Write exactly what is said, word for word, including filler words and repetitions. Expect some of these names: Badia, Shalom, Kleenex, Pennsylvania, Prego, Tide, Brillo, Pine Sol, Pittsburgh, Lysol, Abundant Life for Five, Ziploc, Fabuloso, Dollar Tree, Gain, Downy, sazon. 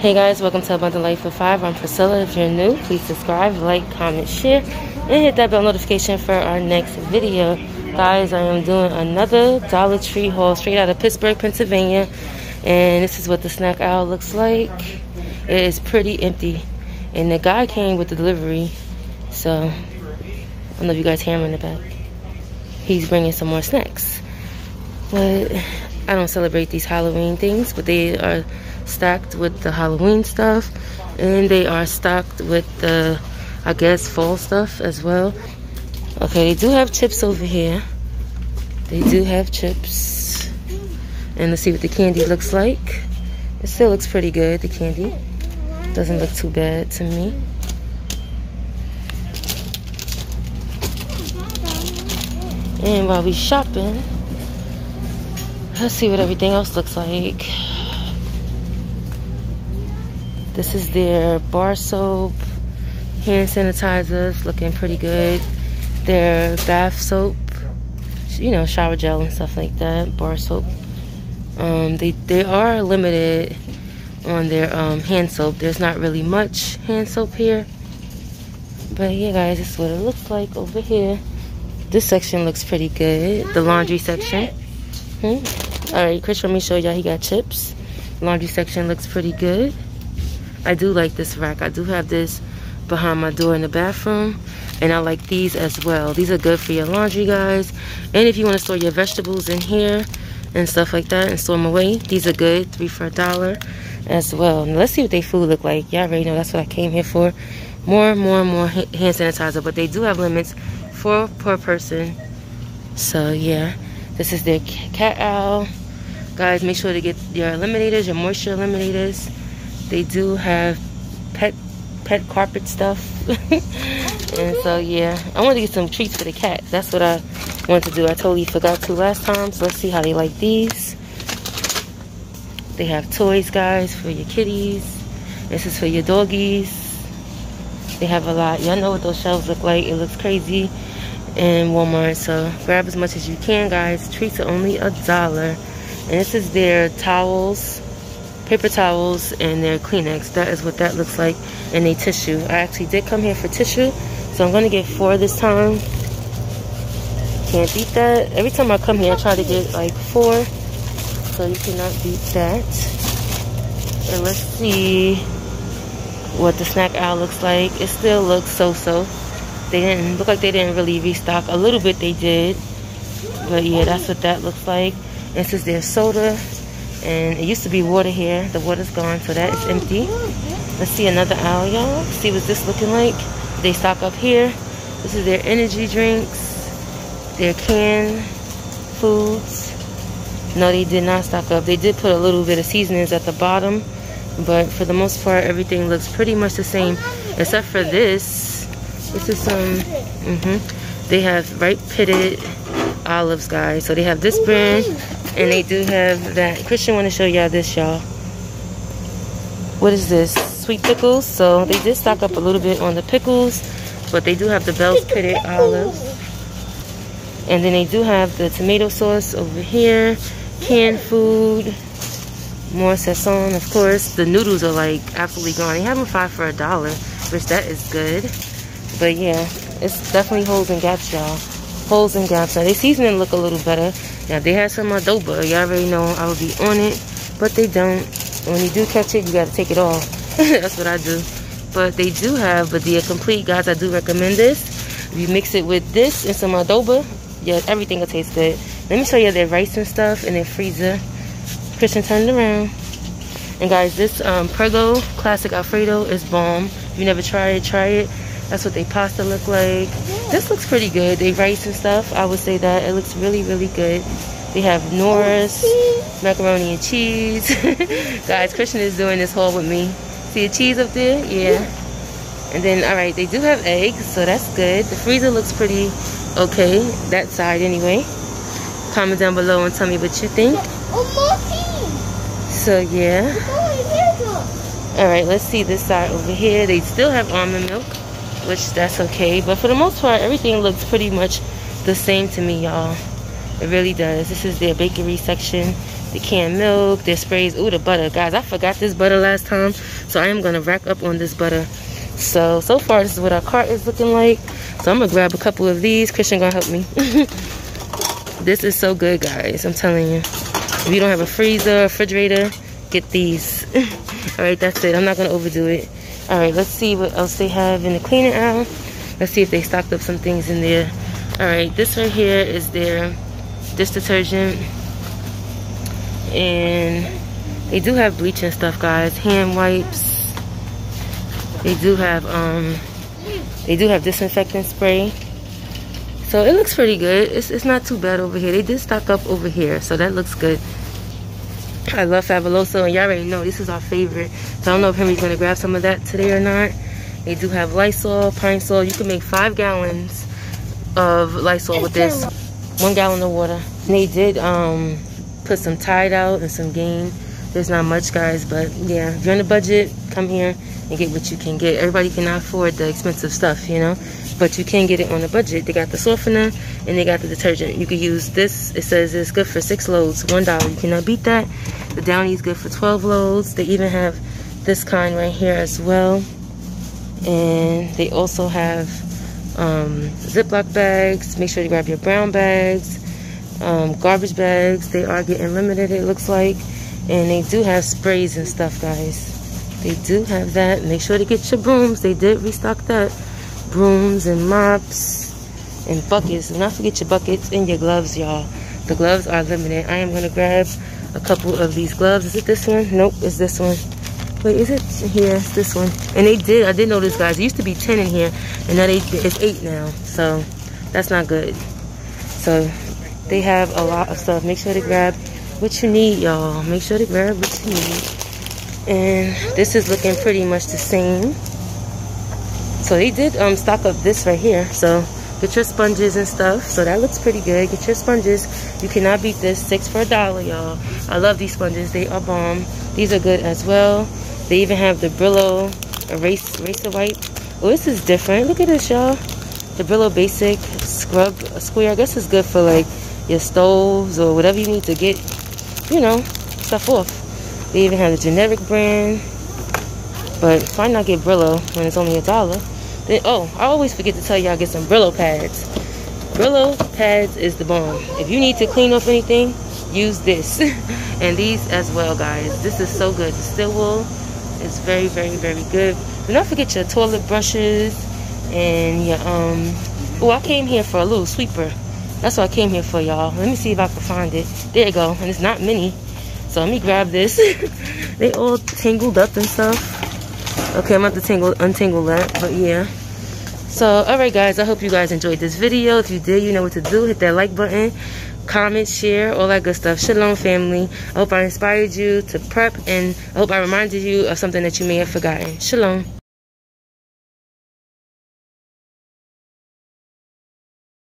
Hey guys, welcome to Abundant Life for Five. I'm Priscilla. If you're new, please subscribe, like, comment, share, and hit that bell notification for our next video. Guys, I am doing another Dollar Tree haul straight out of Pittsburgh, Pennsylvania. And this is what the snack aisle looks like. It is pretty empty. And the guy came with the delivery. So, I don't know if you guys hear him in the back. He's bringing some more snacks. But I don't celebrate these Halloween things, but they are stacked with the Halloween stuff, and they are stocked with the, I guess, fall stuff as well. Okay, they do have chips over here. They do have chips. And let's see what the candy looks like. It still looks pretty good, the candy. Doesn't look too bad to me. And while we shopping, let's see what everything else looks like. This is their bar soap, hand sanitizers, looking pretty good. Their bath soap, you know, shower gel and stuff like that, bar soap. Um, they, they are limited on their um, hand soap. There's not really much hand soap here. But yeah, guys, this is what it looks like over here. This section looks pretty good, the laundry section. Hmm? All right, Chris, let me show y'all, he got chips. Laundry section looks pretty good. I do like this rack. I do have this behind my door in the bathroom, and I like these as well. These are good for your laundry, guys, and if you want to store your vegetables in here and stuff like that and store them away, these are good, three for a dollar as well. Now, let's see what they food look like. Y'all already know that's what I came here for. More, more, more hand sanitizer, but they do have limits, four per person. So yeah, this is their cat owl. Guys, make sure to get your eliminators, your moisture eliminators. They do have pet pet carpet stuff. And so yeah, I wanted to get some treats for the cat. That's what I wanted to do. I totally forgot to last time, so let's see how they like these. They have toys, guys, for your kitties. This is for your doggies. They have a lot. Y'all know what those shelves look like. It looks crazy in Walmart, so grab as much as you can, guys. Treats are only a dollar. And this is their towels, paper towels, and their Kleenex. That is what that looks like, and they tissue. I actually did come here for tissue, so I'm gonna get four this time. Can't beat that. Every time I come here, I try to get like four, so you cannot beat that. And let's see what the snack aisle looks like. It still looks so-so. They didn't look like they didn't really restock. A little bit they did, but yeah, that's what that looks like. This is their soda. And it used to be water here. The water's gone, so that is empty. Let's see another aisle, y'all. See what this looking like. They stock up here. This is their energy drinks, their canned foods. No, they did not stock up. They did put a little bit of seasonings at the bottom, but for the most part, everything looks pretty much the same, except for this. This is some, mm-hmm. They have ripe pitted olives, guys. So they have this brand, and they do have that. Christian want to show y'all this, y'all. What is this? Sweet pickles. So they did stock up a little bit on the pickles, but they do have the Bell's pitted olives. And then they do have the tomato sauce over here, canned food, more sazon, of course. The noodles are like absolutely gone. They have them five for a dollar, which that is good. But yeah, it's definitely holes and gaps, y'all. Holes and gaps. Now, they seasoning look a little better. Now, they had some adobo. Y'all already know I would be on it, but they don't. When you do catch it, you got to take it all. That's what I do. But they do have Badia Complete. Guys, I do recommend this. If you mix it with this and some adobo, yeah, everything will taste good. Let me show you their rice and stuff in their freezer. Christian turned around. And, guys, this um, Prego Classic Alfredo is bomb. If you never tried it, try it. That's what they pasta look like. This looks pretty good. They rice and stuff. I would say that it looks really, really good. They have Norris, macaroni and cheese. Guys, Christian is doing this haul with me. See the cheese up there? Yeah. And then, all right, they do have eggs, so that's good. The freezer looks pretty okay, that side anyway. Comment down below and tell me what you think. So, yeah. All right, let's see this side over here. They still have almond milk, which that's okay, but for the most part, everything looks pretty much the same to me, y'all. It really does. This is their bakery section. the canned milk, their sprays. Ooh, the butter. Guys, I forgot this butter last time, so I am going to rack up on this butter. So, so far, this is what our cart is looking like. So, I'm going to grab a couple of these. Christian going to help me. This is so good, guys. I'm telling you. If you don't have a freezer, refrigerator, get these. All right, that's it. I'm not going to overdo it. All right, let's see what else they have in the cleaning aisle. Let's see if they stocked up some things in there. All right, this right here is their dish detergent. And they do have bleach and stuff, guys. Hand wipes. They do have um, they do have disinfectant spray. So it looks pretty good. It's, it's not too bad over here. They did stock up over here, so that looks good. I love Fabuloso, and y'all already know this is our favorite. So I don't know if Henry's gonna grab some of that today or not. They do have Lysol, Pine Sol. You can make five gallons of Lysol with this. One gallon of water. And they did um, put some Tide out and some Gain. There's not much, guys, but yeah. If you're on a budget, come here and get what you can get. Everybody cannot afford the expensive stuff, you know? But you can get it on a budget. They got the softener and they got the detergent. You could use this. It says it's good for six loads, one dollar. You cannot beat that. The Downy is good for twelve loads. They even have this kind right here as well. And they also have um, Ziploc bags. Make sure you grab your brown bags, um, garbage bags. They are getting limited, it looks like. And they do have sprays and stuff, guys. They do have that. Make sure to get your brooms. They did restock that. Brooms and mops and buckets. Do not forget your buckets and your gloves, y'all. The gloves are limited. I am gonna grab a couple of these gloves. Is it this one? Nope, it's this one. Wait, is it here? It's this one. And they did, I did notice, guys, it used to be ten in here, and now they, it's eight now. So that's not good. So they have a lot of stuff. Make sure to grab what you need, y'all. Make sure to grab what you need. And this is looking pretty much the same. So they did um, stock up this right here. So get your sponges and stuff. So that looks pretty good. Get your sponges. You cannot beat this. Six for a dollar, y'all. I love these sponges. They are bomb. These are good as well. They even have the Brillo erase, eraser wipe. Oh, this is different. Look at this, y'all. The Brillo basic scrub square. I guess it's good for like your stoves or whatever you need to get, you know, stuff off. They even have the generic brand. But why not get Brillo when it's only a dollar? Then, oh, I always forget to tell y'all, get some Brillo pads. Brillo pads is the bomb. If you need to clean off anything, use this. And these as well, guys. This is so good. The steel wool is very, very, very good. Do not forget your toilet brushes and your, um, oh, I came here for a little sweeper. That's what I came here for, y'all. Let me see if I can find it. There you go. And it's not many. So let me grab this. They all tangled up and stuff. Okay, I'm about to tangle, untangle that, but yeah. So, alright guys, I hope you guys enjoyed this video. If you did, you know what to do. Hit that like button, comment, share, all that good stuff. Shalom, family. I hope I inspired you to prep, and I hope I reminded you of something that you may have forgotten. Shalom.